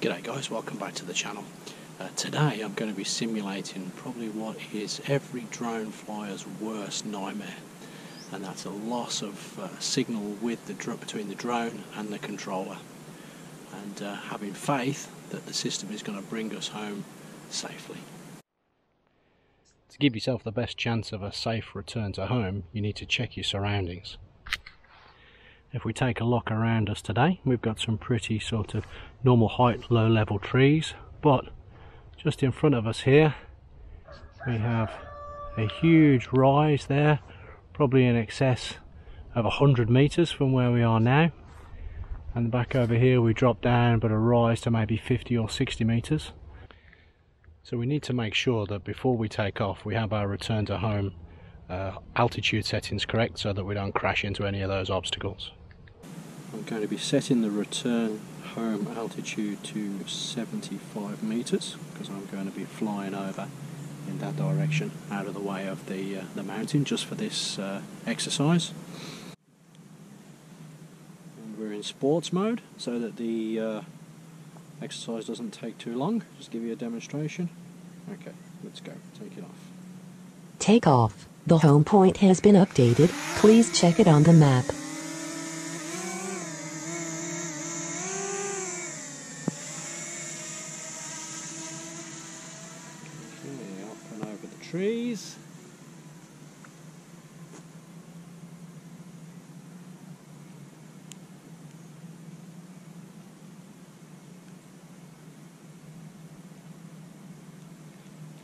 G'day guys, welcome back to the channel. Today I'm going to be simulating probably what is every drone flyer's worst nightmare, and that's a loss of signal with between the drone and the controller, and having faith that the system is going to bring us home safely. To give yourself the best chance of a safe return to home, you need to check your surroundings. If we take a look around us today, we've got some pretty sort of normal height, low level trees, but just in front of us here we have a huge rise there, probably in excess of 100 meters from where we are now, and back over here we drop down but a rise to maybe 50 or 60 meters. So we need to make sure that before we take off we have our return to home altitude settings correct, so that we don't crash into any of those obstacles. I'm going to be setting the return home altitude to 75 meters because I'm going to be flying over in that direction out of the way of the mountain just for this exercise. And we're in sports mode so that the exercise doesn't take too long. Just give you a demonstration. Okay, let's go. Take it off. Take off. The home point has been updated, please check it on the map. Okay, up and over the trees.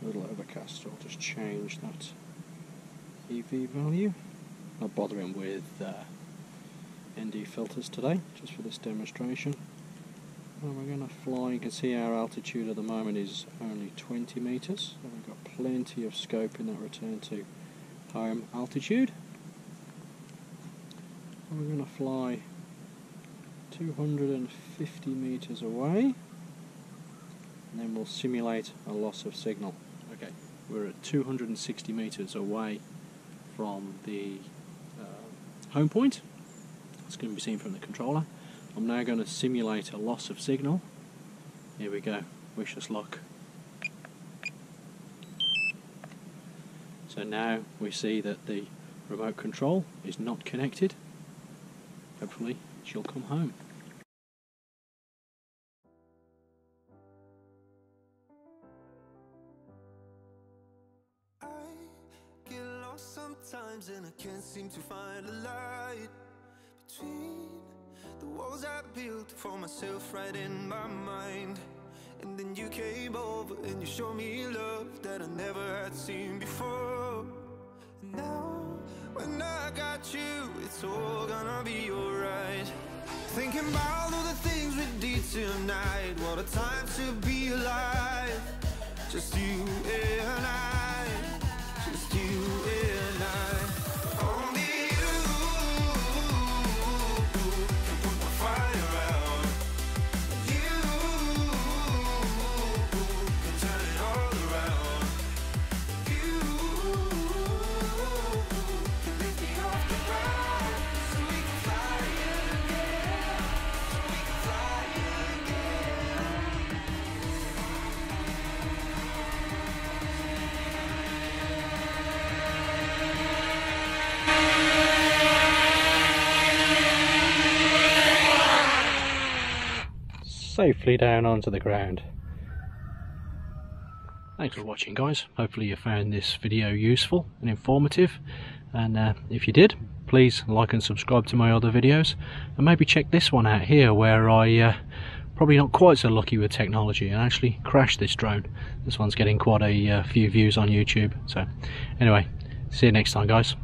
A little overcast, so I'll just change that EV value. Not bothering with ND filters today, just for this demonstration. And we're going to fly. You can see our altitude at the moment is only 20 meters, so we've got plenty of scope in that return to home altitude. And we're going to fly 250 meters away, and then we'll simulate a loss of signal. Okay, we're at 260 meters away from the home point. It's going to be seen from the controller. I'm now going to simulate a loss of signal. Here we go, wish us luck. So now we see that the remote control is not connected. Hopefully she'll come home. Sometimes, and I can't seem to find a light between the walls I built for myself right in my mind. And then you came over and you showed me love that I never had seen before. And now when I got you, it's all gonna be alright. Thinking about all the things we did tonight, what a time to be alive. Just you and I, just you and I. Safely down onto the ground. Thanks for watching guys, hopefully you found this video useful and informative, and if you did, please like and subscribe to my other videos, and maybe check this one out here where I probably not quite so lucky with technology and actually crashed this drone. This one's getting quite a few views on YouTube. So anyway, see you next time guys.